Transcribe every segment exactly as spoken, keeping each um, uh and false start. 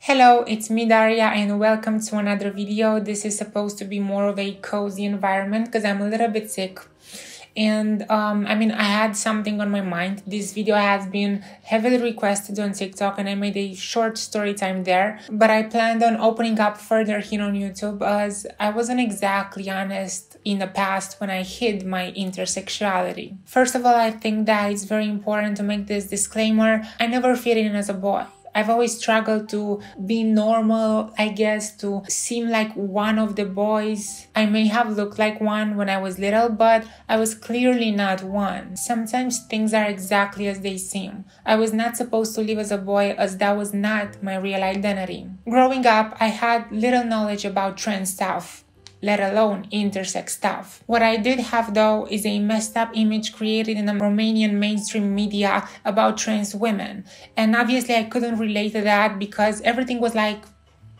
Hello, it's me Daria and welcome to another video. This is supposed to be more of a cozy environment because I'm a little bit sick. And um, I mean, I had something on my mind. This video has been heavily requested on TikTok and I made a short story time there. But I planned on opening up further here on YouTube as I wasn't exactly honest in the past when I hid my intersexuality. First of all, I think that it's very important to make this disclaimer. I never fit in as a boy. I've always struggled to be normal, I guess, to seem like one of the boys. I may have looked like one when I was little, but I was clearly not one. Sometimes things are exactly as they seem. I was not supposed to live as a boy as that was not my real identity. Growing up, I had little knowledge about trans stuff, let alone intersex stuff. What I did have though is a messed up image created in the Romanian mainstream media about trans women. And obviously I couldn't relate to that because everything was like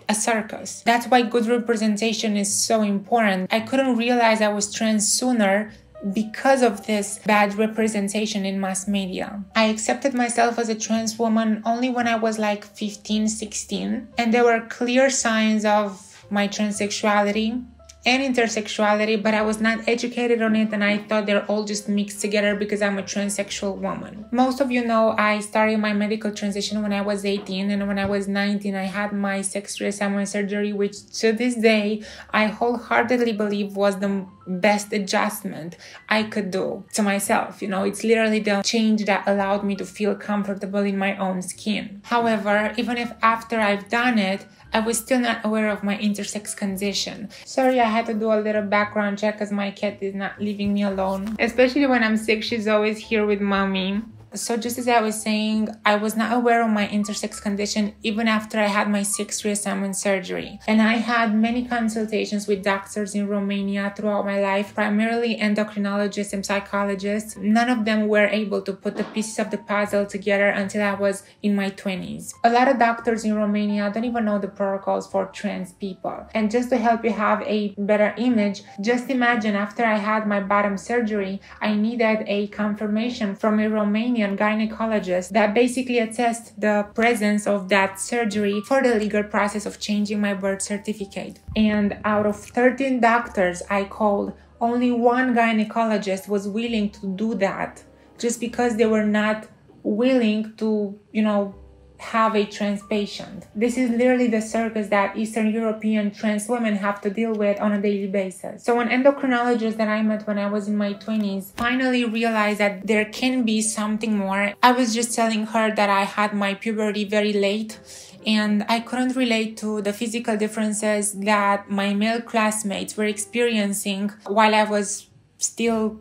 a circus. That's why good representation is so important. I couldn't realize I was trans sooner because of this bad representation in mass media. I accepted myself as a trans woman only when I was like fifteen, sixteen, and there were clear signs of my transsexuality and intersexuality, but I was not educated on it and I thought they're all just mixed together because I'm a transsexual woman. Most of you know I started my medical transition when I was eighteen, and when I was nineteen I had my sex reassignment surgery, which to this day I wholeheartedly believe was the best adjustment I could do to myself. You know, it's literally the change that allowed me to feel comfortable in my own skin. However, even if after I've done it, I was still not aware of my intersex condition. Sorry, I had to do a little background check because my cat is not leaving me alone. Especially when I'm sick, she's always here with mommy. So just as I was saying, I was not aware of my intersex condition even after I had my sixth reassignment surgery. And I had many consultations with doctors in Romania throughout my life, primarily endocrinologists and psychologists. None of them were able to put the pieces of the puzzle together until I was in my twenties. A lot of doctors in Romania don't even know the protocols for trans people. And just to help you have a better image, just imagine after I had my bottom surgery, I needed a confirmation from a Romanian gynecologist that basically attests the presence of that surgery for the legal process of changing my birth certificate. And out of thirteen doctors I called, only one gynecologist was willing to do that, just because they were not willing to, you know, have a trans patient. This is literally the circus that Eastern European trans women have to deal with on a daily basis. So an endocrinologist that I met when I was in my twenties finally realized that there can be something more. I was just telling her that I had my puberty very late and I couldn't relate to the physical differences that my male classmates were experiencing while I was still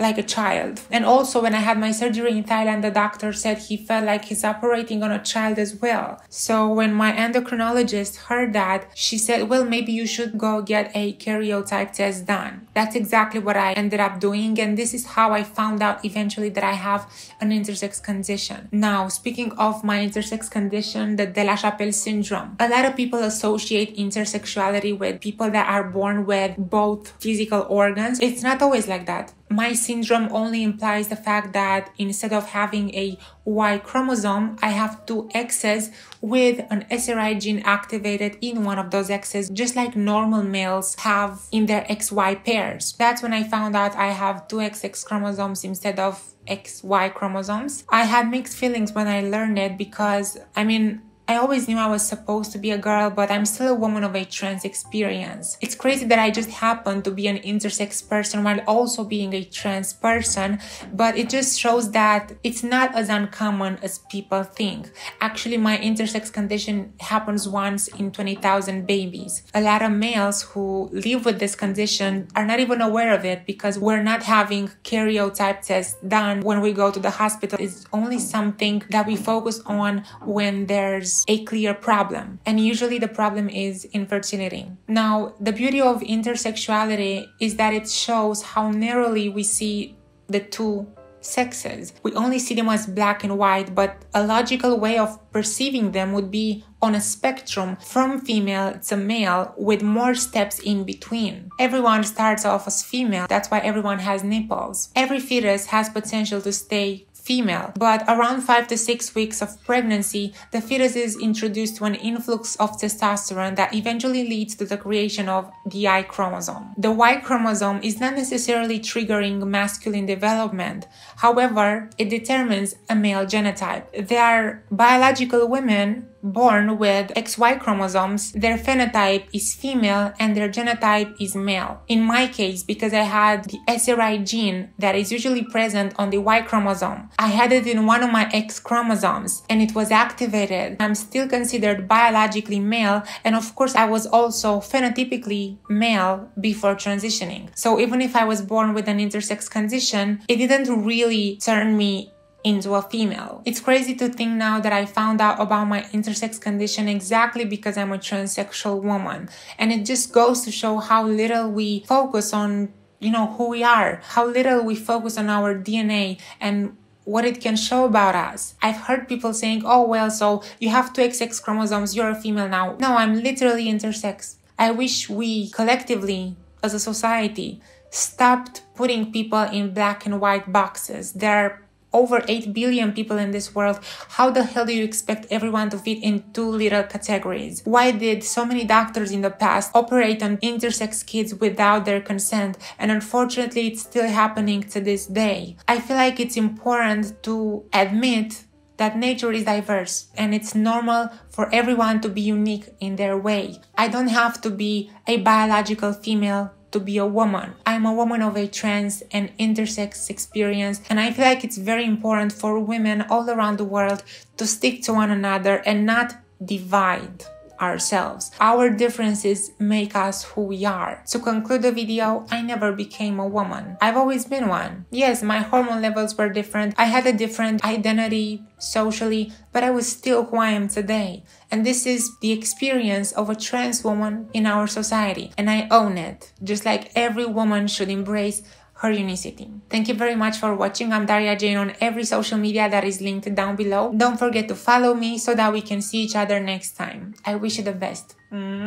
like a child. And also when I had my surgery in Thailand, the doctor said he felt like he's operating on a child as well. So when my endocrinologist heard that, she said, well, maybe you should go get a karyotype test done. That's exactly what I ended up doing. And this is how I found out eventually that I have an intersex condition. Now, speaking of my intersex condition, the De La Chapelle syndrome. A lot of people associate intersexuality with people that are born with both physical organs. It's not always like that. My syndrome only implies the fact that instead of having a Y chromosome, I have two X's with an S R Y gene activated in one of those X's, just like normal males have in their X Y pairs. That's when I found out I have two X X chromosomes instead of X Y chromosomes. I had mixed feelings when I learned it because, I mean, I always knew I was supposed to be a girl, but I'm still a woman of a trans experience. It's crazy that I just happened to be an intersex person while also being a trans person, but it just shows that it's not as uncommon as people think. Actually, my intersex condition happens once in twenty thousand babies. A lot of males who live with this condition are not even aware of it because we're not having karyotype tests done when we go to the hospital. It's only something that we focus on when there's a clear problem, and usually the problem is infertility. Now, the beauty of intersexuality is that it shows how narrowly we see the two sexes. We only see them as black and white, but a logical way of perceiving them would be on a spectrum from female to male with more steps in between. Everyone starts off as female, that's why everyone has nipples. Every fetus has potential to stay female, but around five to six weeks of pregnancy, the fetus is introduced to an influx of testosterone that eventually leads to the creation of the Y chromosome. The Y chromosome is not necessarily triggering masculine development, however, it determines a male genotype. There are biological women born with X Y chromosomes, their phenotype is female and their genotype is male. In my case, because I had the S R Y gene that is usually present on the Y chromosome, I had it in one of my X chromosomes and it was activated. I'm still considered biologically male, and of course I was also phenotypically male before transitioning. So even if I was born with an intersex condition, it didn't really turn me into a female. It's crazy to think now that I found out about my intersex condition exactly because I'm a transsexual woman. And it just goes to show how little we focus on, you know, who we are, how little we focus on our D N A and what it can show about us. I've heard people saying, oh, well, so you have two X X chromosomes, you're a female now. No, I'm literally intersex. I wish we collectively, as a society, stopped putting people in black and white boxes. There are over eight billion people in this world. How the hell do you expect everyone to fit in two little categories? Why did so many doctors in the past operate on intersex kids without their consent? And unfortunately, it's still happening to this day. I feel like it's important to admit that nature is diverse and it's normal for everyone to be unique in their way. I don't have to be a biological female to be a woman. I'm a woman of a trans and intersex experience, and I feel like it's very important for women all around the world to stick to one another and not divide ourselves. Our differences make us who we are. To conclude the video, I never became a woman. I've always been one. Yes, my hormone levels were different. I had a different identity socially, but I was still who I am today. And this is the experience of a trans woman in our society. And I own it, just like every woman should embrace her unicity. Thank you very much for watching. I'm Daria Jane on every social media that is linked down below. Don't forget to follow me so that we can see each other next time. I wish you the best. Mwah.